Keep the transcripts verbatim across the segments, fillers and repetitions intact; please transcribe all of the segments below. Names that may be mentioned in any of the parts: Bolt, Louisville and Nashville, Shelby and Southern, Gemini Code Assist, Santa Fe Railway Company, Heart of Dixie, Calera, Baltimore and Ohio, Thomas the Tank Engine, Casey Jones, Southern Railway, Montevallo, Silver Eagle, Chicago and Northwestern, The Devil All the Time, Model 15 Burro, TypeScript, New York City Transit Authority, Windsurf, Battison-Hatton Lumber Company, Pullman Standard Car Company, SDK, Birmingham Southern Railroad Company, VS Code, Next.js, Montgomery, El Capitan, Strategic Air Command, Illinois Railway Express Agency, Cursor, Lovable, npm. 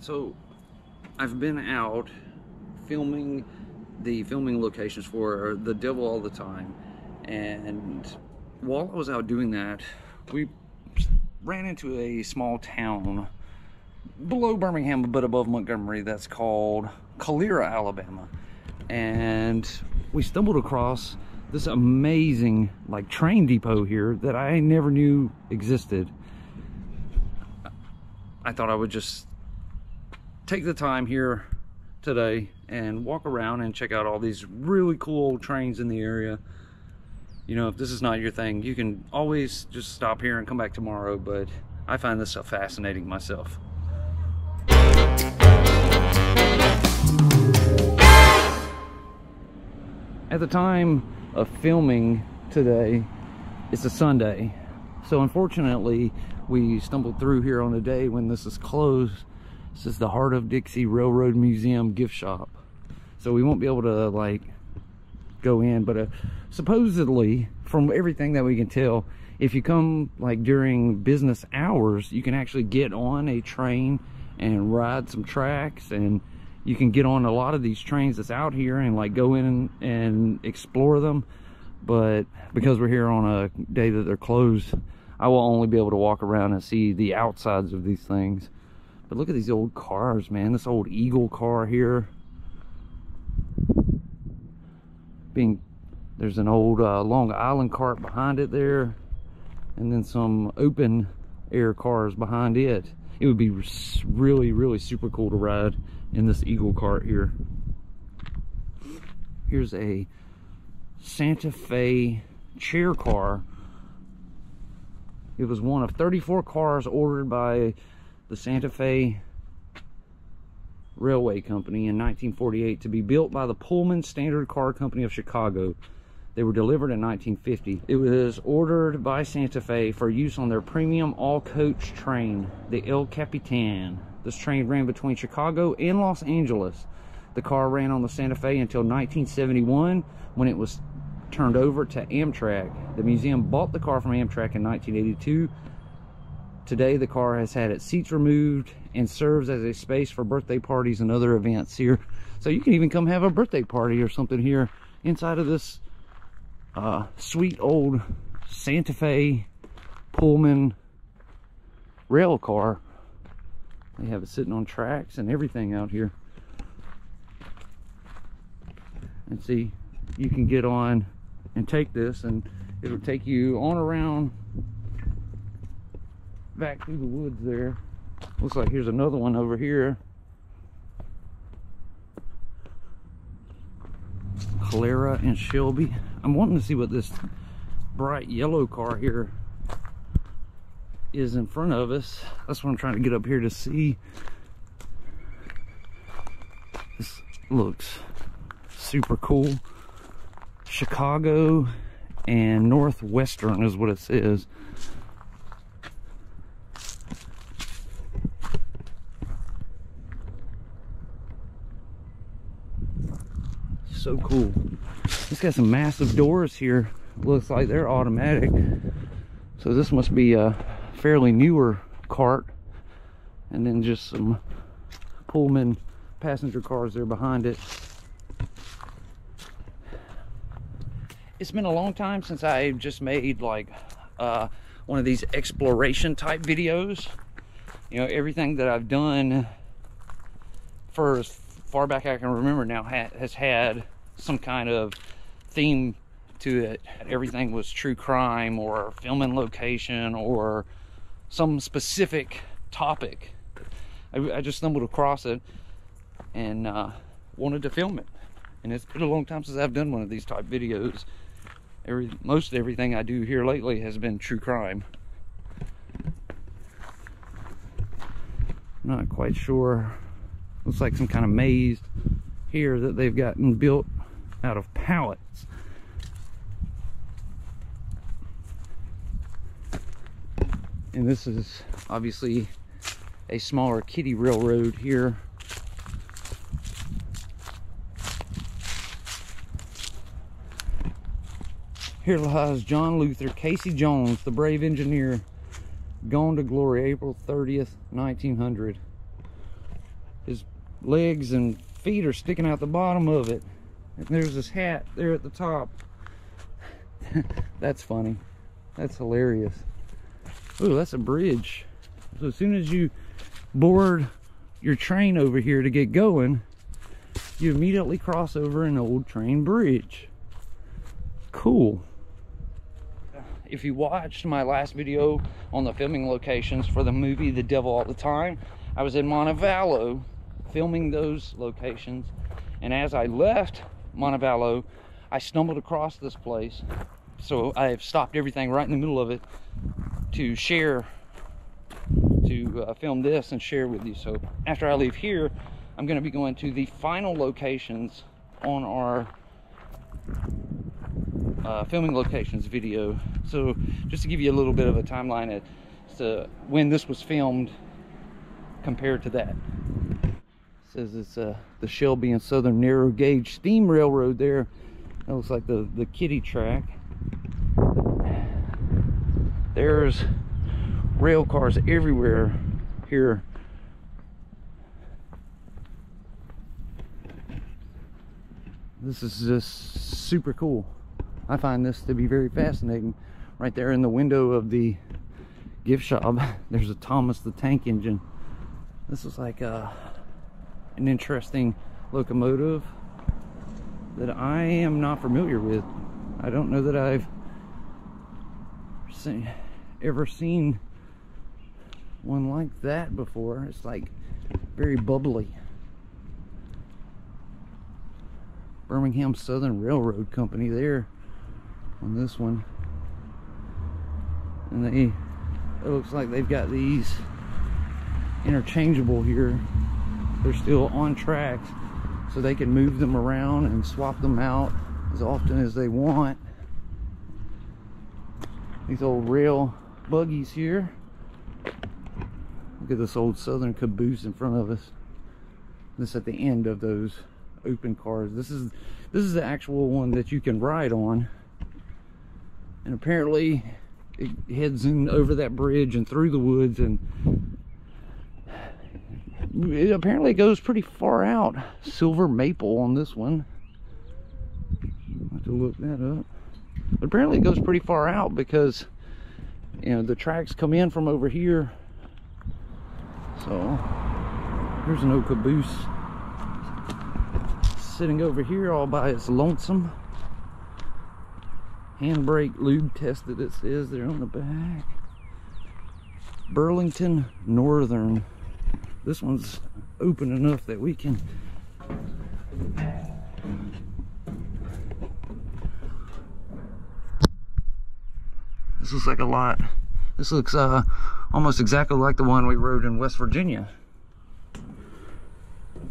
So I've been out filming the filming locations for The Devil All the Time, and while I was out doing that, we ran into a small town below Birmingham but above Montgomery that's called Calera, Alabama, and we stumbled across this amazing like train depot here that I never knew existed. I thought I would just take the time here today and walk around and check out all these really cool old trains in the area. You know, if this is not your thing, you can always just stop here and come back tomorrow, but I find this stuff fascinating myself. At the time of filming today, it's a Sunday, so unfortunately we stumbled through here on a day when this is closed. This is the Heart of Dixie Railroad Museum gift shop, so we won't be able to like go in, but uh, supposedly from everything that we can tell, if you come like during business hours, you can actually get on a train and ride some tracks, and you can get on a lot of these trains that's out here and like go in and, and explore them. But because we're here on a day that they're closed, I will only be able to walk around and see the outsides of these things. But look at these old cars, man. This old Eagle car here. Being, there's an old uh, Long Island cart behind it there. And then some open air cars behind it. It would be really, really super cool to ride in this Eagle cart here. Here's a Santa Fe chair car. It was one of thirty-four cars ordered by the Santa Fe Railway Company in nineteen forty-eight to be built by the Pullman Standard Car Company of Chicago. They were delivered in nineteen fifty. It was ordered by Santa Fe for use on their premium all-coach train, the El Capitan. This train ran between Chicago and Los Angeles. The car ran on the Santa Fe until nineteen seventy-one, when it was turned over to Amtrak. The museum bought the car from Amtrak in nineteen eighty-two. Today, the car has had its seats removed and serves as a space for birthday parties and other events here. So you can even come have a birthday party or something here inside of this uh, sweet old Santa Fe Pullman rail car. They have it sitting on tracks and everything out here. And see, you can get on and take this, and it'll take you on around back through the woods there. Looks like here's another one over here. Calera and Shelby. I'm wanting to see what this bright yellow car here is in front of us. That's what I'm trying to get up here to see. This looks super cool. Chicago and Northwestern is what it says. So cool. It's got some massive doors here. Looks like they're automatic. So this must be a fairly newer cart, and then just some Pullman passenger cars there behind it. It's been a long time since I just made like uh, one of these exploration type videos. You know, everything that I've done for as far back I can remember now ha has had some kind of theme to it. Everything was true crime or filming location or some specific topic. I, I just stumbled across it and uh, wanted to film it. And it's been a long time since I've done one of these type videos. Every, most everything I do here lately has been true crime. Not quite sure. Looks like some kind of maze here that they've gotten built out of pallets. And this is obviously a smaller kiddie railroad here. Here lies John Luther Casey Jones, the brave engineer, gone to glory April thirtieth, nineteen hundred. his legs and feet are sticking out the bottom of it, and there's this hat there at the top. That's funny. That's hilarious. Ooh, that's a bridge. So as soon as you board your train over here to get going, you immediately cross over an old train bridge. Cool. If you watched my last video on the filming locations for the movie The Devil All the Time, I was in Montevallo filming those locations, and as I left Montevallo, I stumbled across this place. So I have stopped everything right in the middle of it to share, to uh, film this and share with you. So after I leave here, I'm going to be going to the final locations on our uh, filming locations video. So just to give you a little bit of a timeline as to when this was filmed compared to that. It says it's uh, the Shelby and Southern narrow gauge steam railroad there. That looks like the, the kiddie track. There's rail cars everywhere here. This is just super cool. I find this to be very fascinating. Right there in the window of the gift shop, there's a Thomas the Tank Engine. This is like a, an interesting locomotive that I am not familiar with. I don't know that I've seen, ever seen one like that before. It's like very bubbly. Birmingham Southern Railroad Company there on this one, and they, it looks like they've got these interchangeable here. They're still on tracks, so they can move them around and swap them out as often as they want. These old rail buggies here. Look at this old Southern caboose in front of us. This at the end of those open cars. This is this is the actual one that you can ride on, and apparently it heads in over that bridge and through the woods, and it apparently goes pretty far out. Silver maple on this one. I'll have to look that up. But apparently it goes pretty far out because, you know, the tracks come in from over here. So here's an old caboose sitting over here all by its lonesome. Handbrake lube tested, it says there on the back. Burlington Northern. This one's open enough that we can this looks like a lot. This looks uh almost exactly like the one we rode in West Virginia,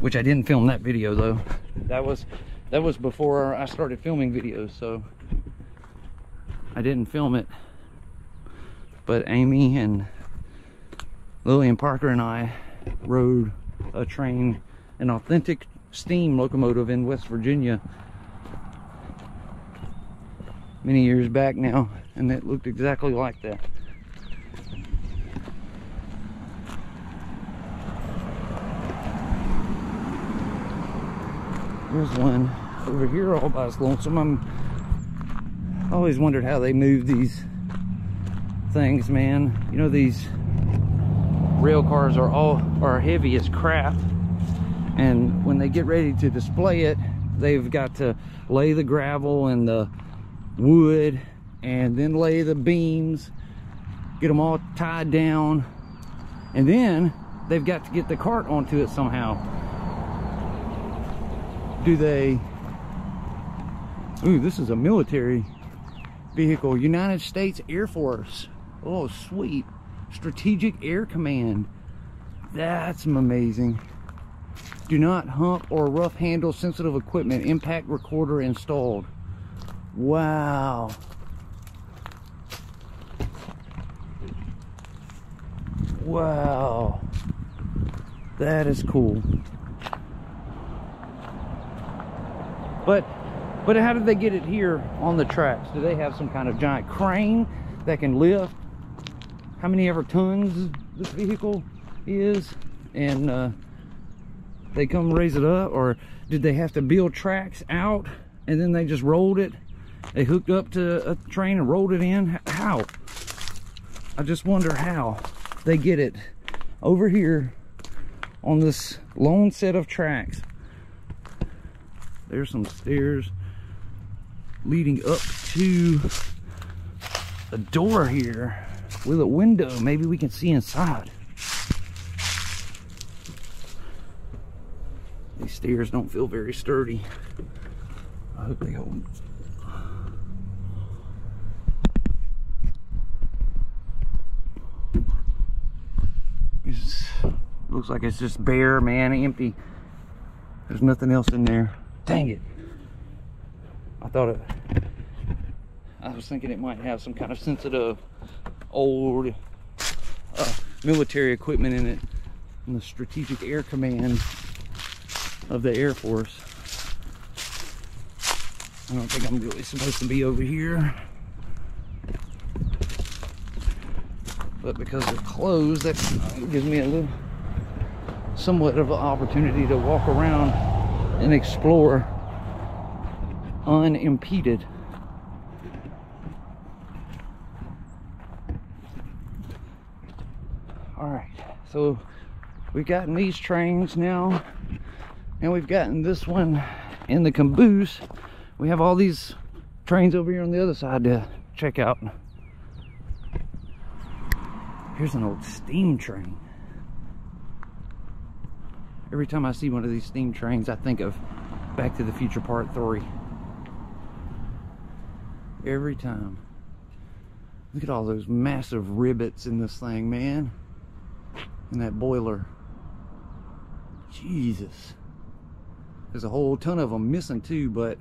which I didn't film that video though. That was that was before I started filming videos, so I didn't film it. But Amy and Lillian Parker and I rode a train, an authentic steam locomotive in West Virginia many years back now, and it looked exactly like that. There's one over here all by its lonesome. I'm, I always wondered how they move these things, man. You know, these rail cars are all are heavy as crap, and when they get ready to display it, they've got to lay the gravel and the wood, and then lay the beams, get them all tied down, and then they've got to get the cart onto it somehow. Do they? Ooh, this is a military vehicle. United States Air Force. Oh, sweet. Strategic Air Command. That's amazing. Do not hump or rough handle sensitive equipment. Impact recorder installed. Wow. Wow. That is cool. But, but how did they get it here on the tracks? Do they have some kind of giant crane that can lift how many ever tons this vehicle is? And uh, they come raise it up, or did they have to build tracks out and then they just rolled it? They hooked up to a train and rolled it in? How? I just wonder how they get it over here on this long set of tracks. There's some stairs leading up to a door here with a window. Maybe we can see inside. These stairs don't feel very sturdy. I hope they hold. It's, looks like it's just bare, man, empty. There's nothing else in there. Dang it. I thought it, I was thinking it might have some kind of sensitive old uh, military equipment in it, in the Strategic Air Command of the Air Force. I don't think I'm really supposed to be over here, but because they're closed, that gives me a little somewhat of an opportunity to walk around and explore unimpeded. All right, so we've gotten these trains now, and we've gotten this one in the caboose. We have all these trains over here on the other side to check out. Here's an old steam train. Every time I see one of these steam trains, I think of Back to the Future Part three. Every time. Look at all those massive rivets in this thing, man. And that boiler. Jesus. There's a whole ton of them missing too, but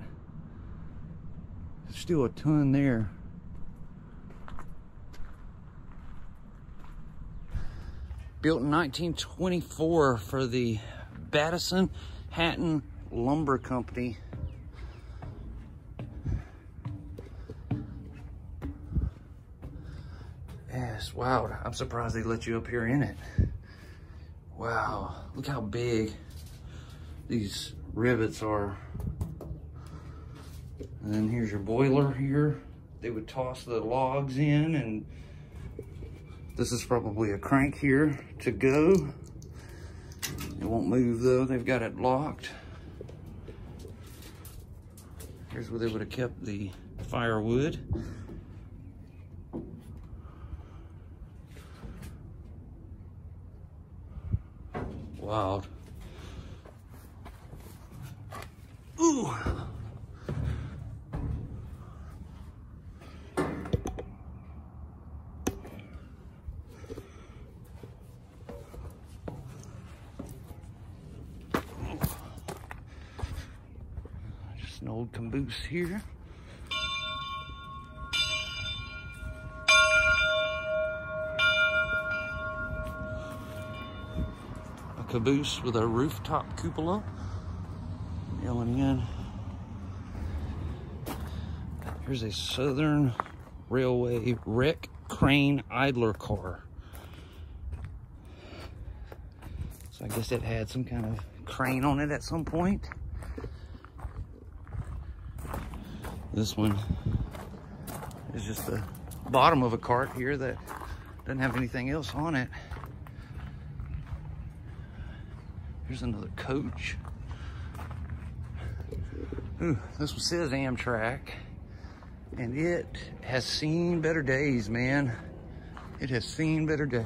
there's still a ton there. Built in nineteen twenty-four for the Battison-Hatton Lumber Company. Yes, wow, I'm surprised they let you up here in it. Wow, look how big these rivets are. And then here's your boiler here. They would toss the logs in, and this is probably a crank here to go. It won't move though, they've got it locked. Here's where they would have kept the firewood. Wild. Ooh! Just an old caboose here. Caboose with a rooftop cupola. Going in. Here's a Southern Railway wreck crane idler car. So I guess it had some kind of crane on it at some point. This one is just the bottom of a cart here that doesn't have anything else on it. Here's another coach. Ooh, this one says Amtrak, and it has seen better days, man. It has seen better days.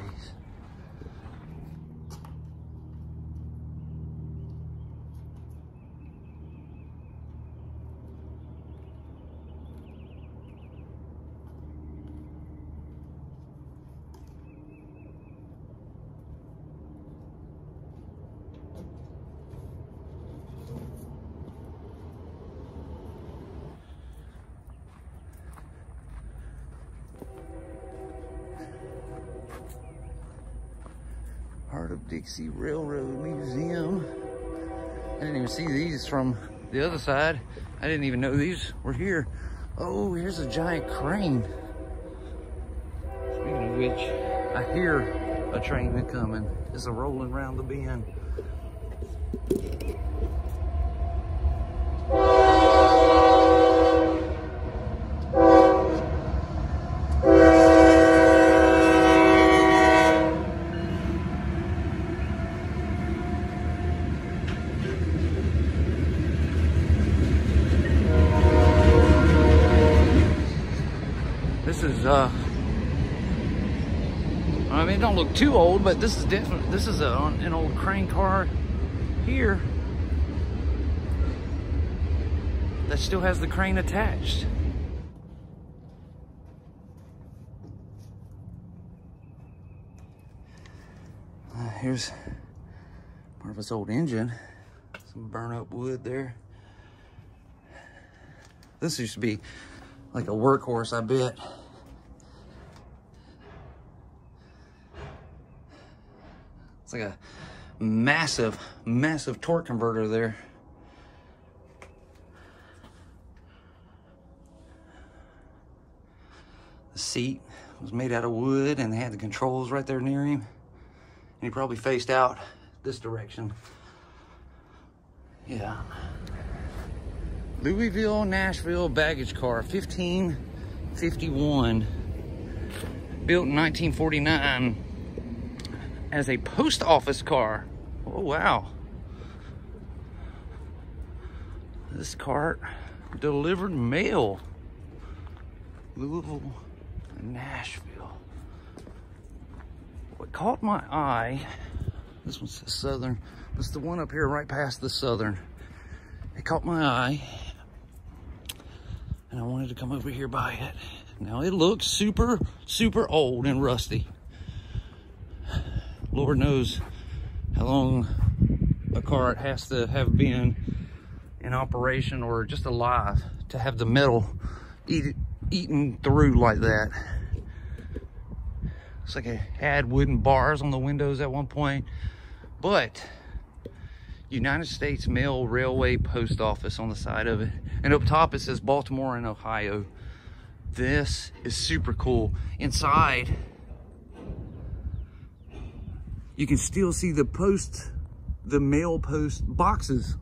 Heart of Dixie Railroad Museum. I didn't even see these from the other side. I didn't even know these were here. Oh, here's a giant crane. Speaking of which, I hear a train coming. It's a rolling around the bend. Uh, I mean, it don't look too old, but this is different. This is a, an old crane car here that still has the crane attached. Uh, here's Marvin's old engine. Some burn up wood there. This used to be like a workhorse, I bet. Like a massive, massive torque converter there. The seat was made out of wood and they had the controls right there near him. And he probably faced out this direction. Yeah. Louisville, Nashville baggage car, fifteen fifty-one. Built in nineteen forty-nine. As a post office car. Oh, wow. This cart delivered mail. Louisville and Nashville. What caught my eye, this one's the Southern. It's the one up here right past the Southern. It caught my eye and I wanted to come over here by it. Now it looks super, super old and rusty. Lord knows how long a car has to have been in operation or just alive to have the metal eat, eaten through like that. It's like it had wooden bars on the windows at one point. But United States Mail Railway Post Office on the side of it. And up top it says Baltimore and Ohio. This is super cool. Inside, you can still see the post, the mail post boxes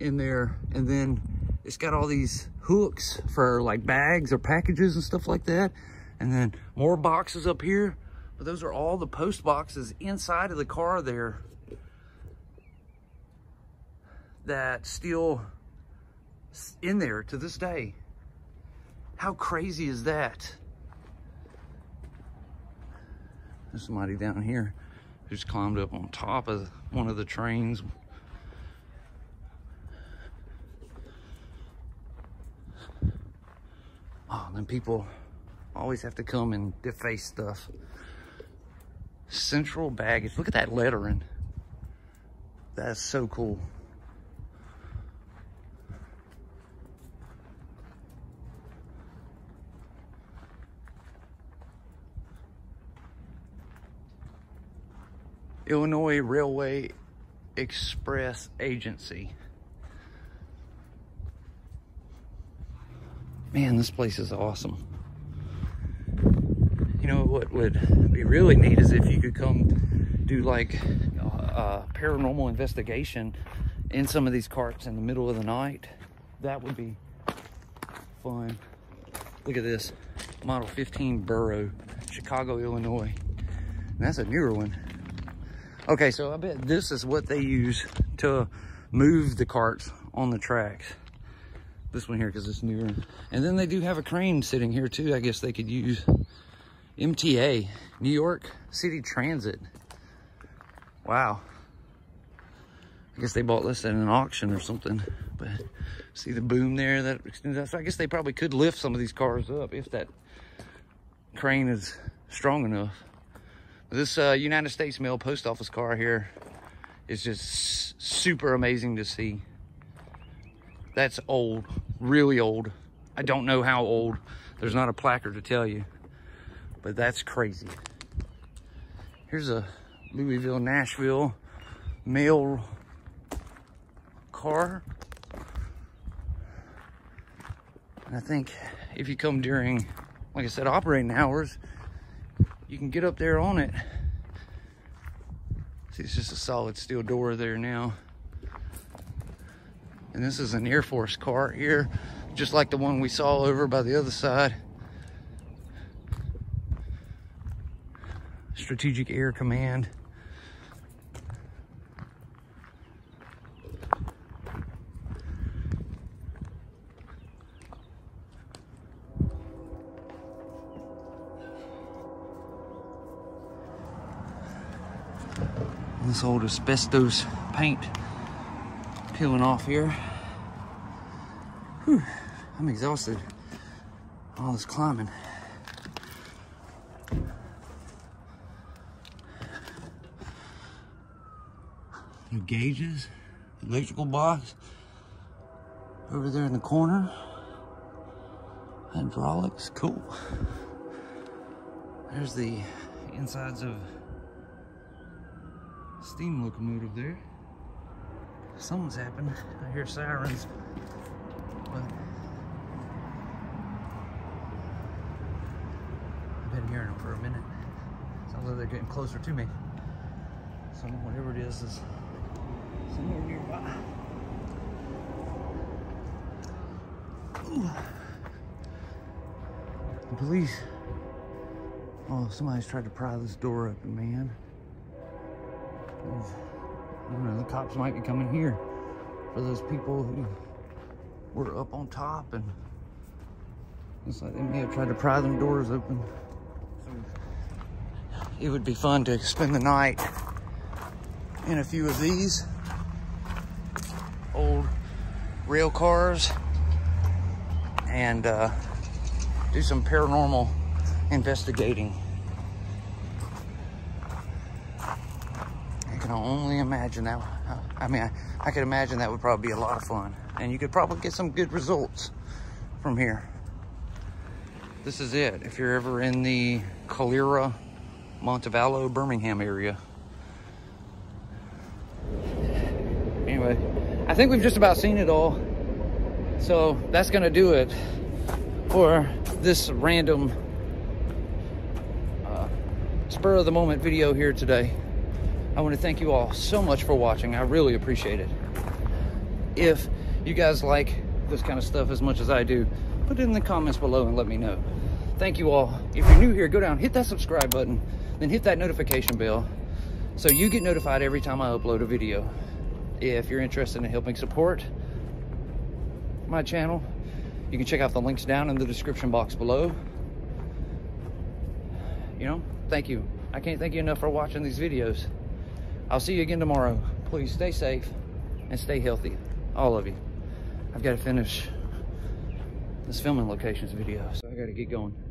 in there. And then it's got all these hooks for like bags or packages and stuff like that. And then more boxes up here. But those are all the post boxes inside of the car there that still in there to this day. How crazy is that? There's somebody down here. Just climbed up on top of one of the trains. Oh, then people always have to come and deface stuff. Central baggage. Look at that lettering. That's so cool. Illinois Railway Express Agency. Man, this place is awesome. You know what would be really neat is if you could come do like a paranormal investigation in some of these carts in the middle of the night. That would be fun. Look at this, Model fifteen Burro, Chicago, Illinois. And that's a newer one. Okay, so I bet this is what they use to move the carts on the tracks. This one here, because it's newer. And then they do have a crane sitting here too. I guess they could use M T A, New York City Transit. Wow. I guess they bought this at an auction or something. But see the boom there that extends out. So I guess they probably could lift some of these cars up if that crane is strong enough. This uh, United States Mail Post Office car here is just super amazing to see. That's old, really old. I don't know how old. There's not a placard to tell you, but that's crazy. Here's a Louisville, Nashville mail car. And I think if you come during, like I said, operating hours, you can get up there on it. See, it's just a solid steel door there now. And this is an Air Force car here, just like the one we saw over by the other side. Strategic Air Command. This old asbestos paint peeling off here. Whew, I'm exhausted. All this climbing. New gauges, electrical box over there in the corner. Hydraulics, cool. There's the insides of steam locomotive there. Something's happened. I hear sirens. But I've been hearing them for a minute. Sounds like they're getting closer to me. So whatever it is is somewhere nearby. Ooh. The police. Oh, somebody's tried to pry this door open, man. I don't know, the cops might be coming here for those people who were up on top, and looks like they may have tried to pry them doors open. It would be fun to spend the night in a few of these old rail cars and uh, do some paranormal investigating. I can only imagine that. I mean, I, I could imagine that would probably be a lot of fun, and you could probably get some good results from here. This is it. If you're ever in the Calera, Montevallo, Birmingham area. Anyway, I think we've just about seen it all. So that's gonna do it for this random uh, spur of the moment video here today. I want to thank you all so much for watching. I really appreciate it. If you guys like this kind of stuff as much as I do, put it in the comments below and let me know. Thank you all. If you're new here, go down, hit that subscribe button, then hit that notification bell so you get notified every time I upload a video. If you're interested in helping support my channel, you can check out the links down in the description box below. You know, thank you. I can't thank you enough for watching these videos. I'll see you again tomorrow. Please stay safe and stay healthy, all of you. I've got to finish this filming locations video, so I got to get going.